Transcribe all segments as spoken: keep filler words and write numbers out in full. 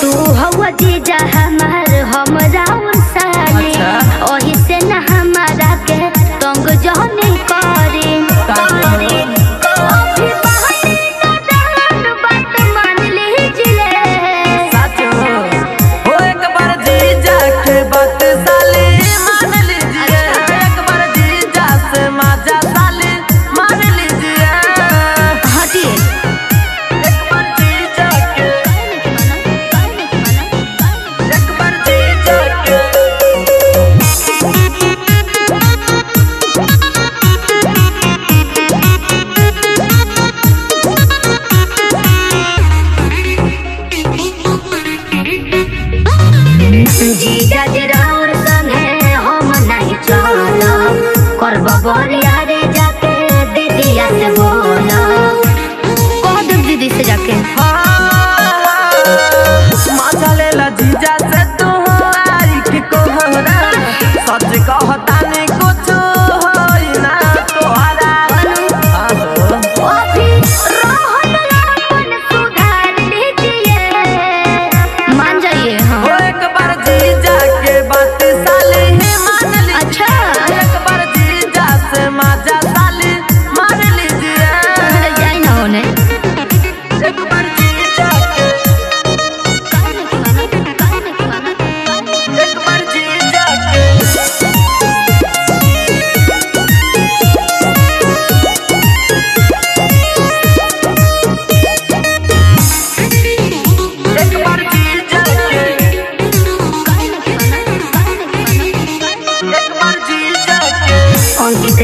तू हवा जीजा हमार हमरा उसाने ओही से न हमारा के तंग जहने करे करे अभी बहनी का दहन बात मान लीजिए सच हो एक बार जीजा के बात साले मान लीजिए एक बार जीजा से मजा साले मान लीजिए हटिए जीजा जराउर संग है हम नहीं चलो कर बबरिया रे जाके दीदिया से बोलो कह दे दीदी से जाके मजा ले ला जीजा से तू आई कि कोहरा सच कहता नहीं कुछ होई ना तोहरा अभी रहला अपन सुधार लीजिए मान जाइए हाँ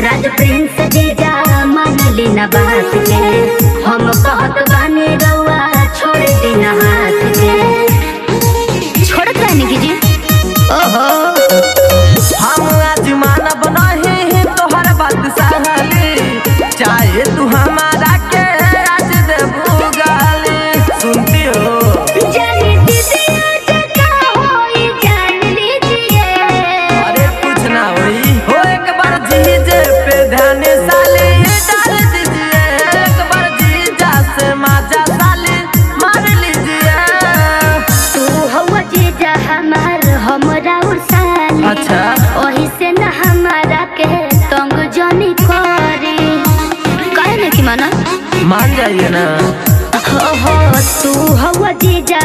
राज प्रिंस जीजा मान लेना बात के हम बहुत बने रउआ छोड़ देना हाथ के छोड़त रहने कीजिए ओहो हम आज मानब नहीं तोहर बात सहली चाहे तू हमारा के आज देबू गाली सुनती हो जानी दीदी आज का होई जान लीजिए अरे कुछ ना होई हो एक बार जीजे ध्यान साले डाल दीजिए एक बार जीजा से मजा साले मार लीजिए तू हवा जीजा हमार हमरा उसाले अच्छा ओही से न हमारा के तंग जनी करे काहे न कि माना मान जाइए ना हो तू हवा जीजा